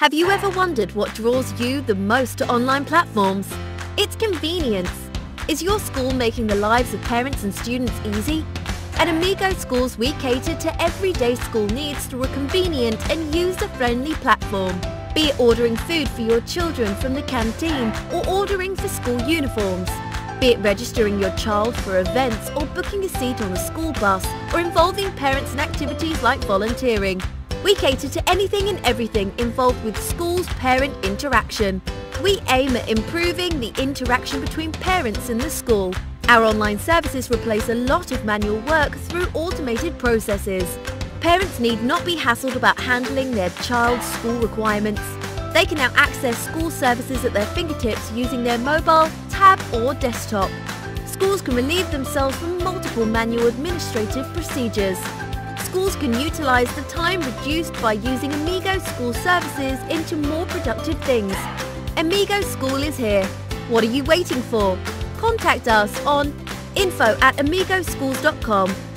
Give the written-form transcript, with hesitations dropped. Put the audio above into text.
Have you ever wondered what draws you the most to online platforms? It's convenience. Is your school making the lives of parents and students easy? At Amigo Schools, we cater to everyday school needs through a convenient and user-friendly platform. Be it ordering food for your children from the canteen or ordering for school uniforms. Be it registering your child for events or booking a seat on a school bus or involving parents in activities like volunteering. We cater to anything and everything involved with school's parent interaction. We aim at improving the interaction between parents and the school. Our online services replace a lot of manual work through automated processes. Parents need not be hassled about handling their child's school requirements. They can now access school services at their fingertips using their mobile, tab or desktop. Schools can relieve themselves from multiple manual administrative procedures. Schools can utilise the time reduced by using Amigo School services into more productive things. Amigo School is here. What are you waiting for? Contact us on info@amigoschools.com.